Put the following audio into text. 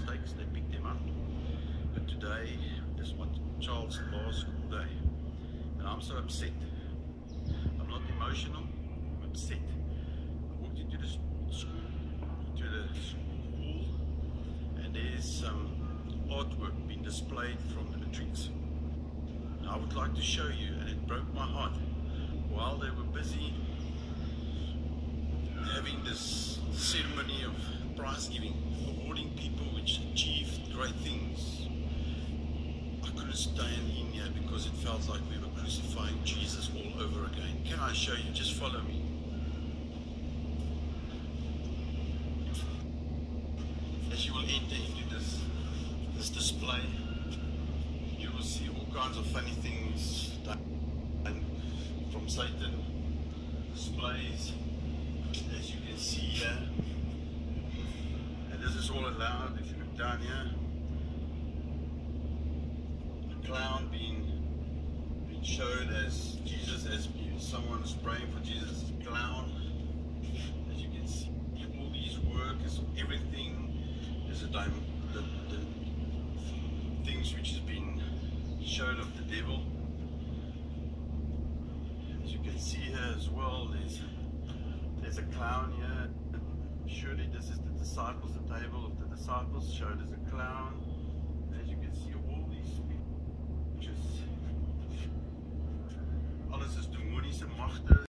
mistakes, they pick them up. But today is my child's last school day, and I'm so upset. I'm not emotional, I'm upset. I walked into the school, hall, and there's some artwork being displayed from the latrines. And I would like to show you, and it broke my heart. While they were busy having this ceremony of prize giving, awarding people which achieved great things, I couldn't stand in here because it felt like we were crucifying Jesus all over again. Can I show you? Just follow me. As you will enter into this display, you will see all kinds of funny things done from Satan, displays, as you can see here. And this is all allowed. If you look down here, the clown being showed as Jesus, as someone who's praying for Jesus, clown. As you can see, all these workers, everything is a the things which has been shown of the devil. As you can see here as well, there's a clown here. Surely this is the disciples, the table of the disciples showed as a clown. As you can see, all these pictures. Alles is door moonies en magte.